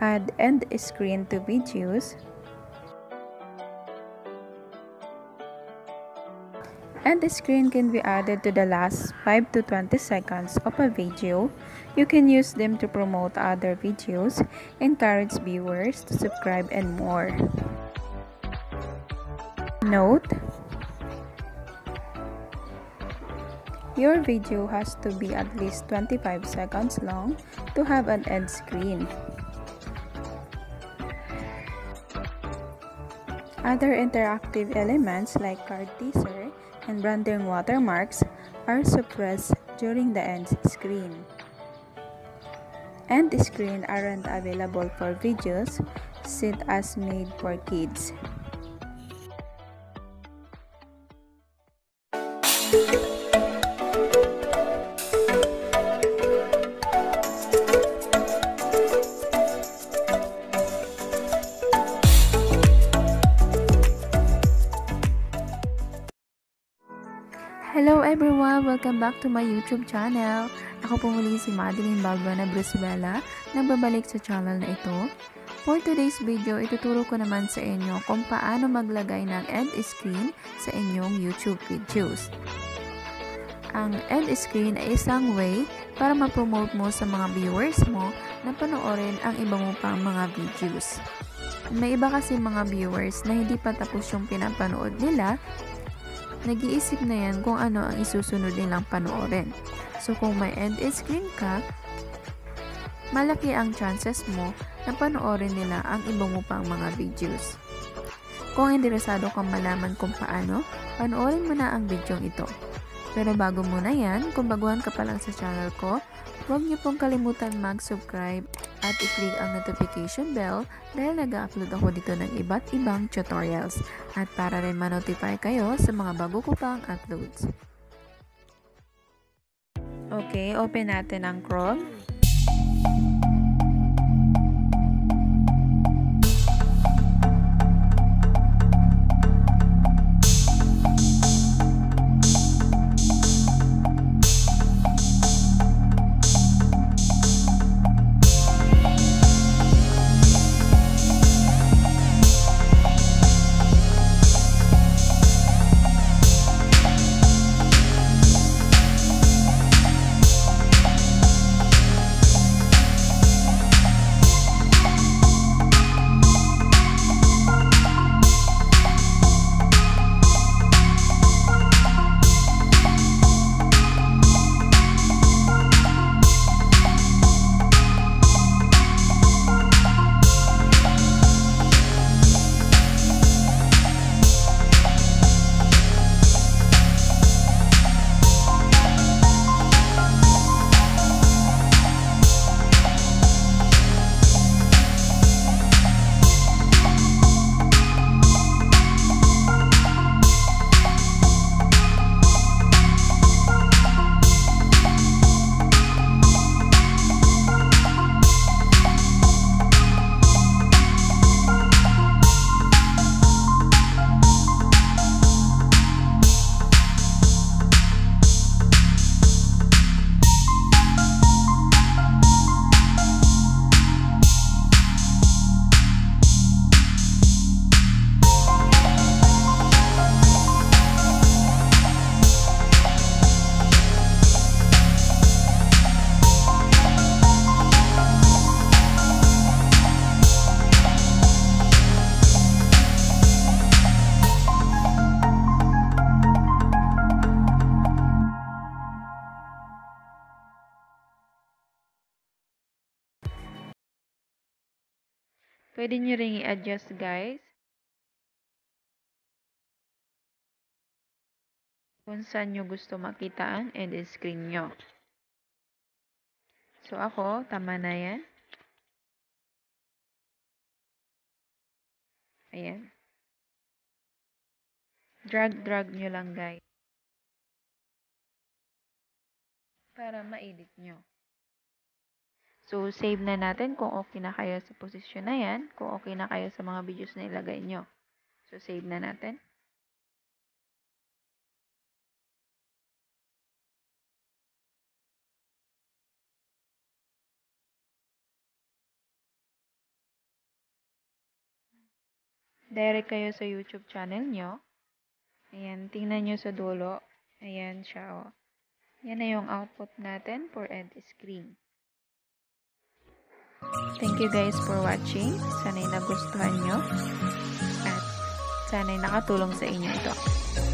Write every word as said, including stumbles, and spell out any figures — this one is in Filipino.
add end screen to videos, and the screen can be added to the last five to twenty seconds of a video. You can use them to promote other videos, encourage viewers to subscribe, and more. Note: your video has to be at least twenty-five seconds long to have an end screen. Other interactive elements like card teaser and branding watermarks are suppressed during the end screen. End screen aren't available for videos set as made for kids. Hello everyone! Welcome back to my YouTube channel. Ako po muli si Madeline Balba na Brizuela, nagbabalik sa channel na ito. For today's video, ituturo ko naman sa inyo kung paano maglagay ng end screen sa inyong YouTube videos. Ang end screen ay isang way para ma-promote mo sa mga viewers mo na panoorin ang iba mo pang mga videos. May iba kasi mga viewers na hindi pa tapos yung pinapanood nila. Nag-iisip na yan kung ano ang isusunod nilang panoorin. So kung may end screen ka, malaki ang chances mo na panoorin nila ang iba mo pang mga videos. Kung interesado kang malaman kung paano, panoorin mo na ang video ito. Pero bago muna yan, kung baguhan ka pa lang sa channel ko, huwag niyo pong kalimutan mag-subscribe at i-click ang notification bell dahil nag-upload ako dito ng iba't ibang tutorials at para rin ma-notify kayo sa mga bago ko pang uploads. Okay, open natin ang Chrome. Pwede nyo rin i-adjust, guys, kung saan nyo gusto makita ang end screen nyo. So ako, tama na yan. Ayan. Drag, drag nyo lang, guys, para ma-edit nyo. So, save na natin kung okay na kayo sa posisyon na yan, kung okay na kayo sa mga videos na ilagay nyo. So, save na natin. direct kayo sa YouTube channel nyo. Ayan, tingnan nyo sa dulo. Ayan siya, oh. Yan na yung output natin for end screen. Thank you guys for watching. Sana'y nagustuhan nyo. At sana'y nakatulong sa inyo ito.